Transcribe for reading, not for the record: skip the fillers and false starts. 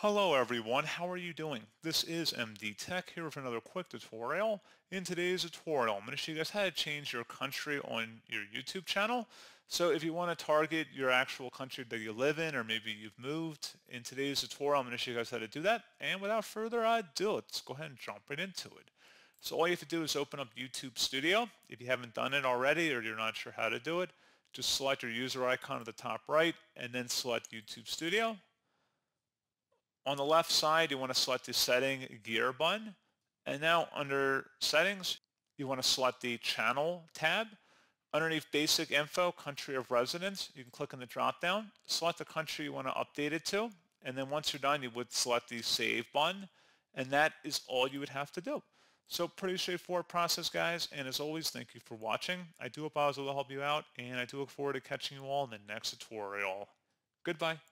Hello everyone, how are you doing? This is MD Tech here with another quick tutorial. In today's tutorial, I'm going to show you guys how to change your country on your YouTube channel. So if you want to target your actual country that you live in, or maybe you've moved, in today's tutorial, I'm going to show you guys how to do that. And without further ado, let's go ahead and jump right into it. So all you have to do is open up YouTube Studio. If you haven't done it already, or you're not sure how to do it, just select your user icon at the top right, and then select YouTube Studio. On the left side, you want to select the setting gear button. And now under settings, you want to select the channel tab. Underneath basic info, country of residence, you can click on the drop down, select the country you want to update it to. And then once you're done, you would select the save button. And that is all you would have to do. So pretty straightforward process, guys. And as always, thank you for watching. I do hope I was able to help you out. And I do look forward to catching you all in the next tutorial. Goodbye.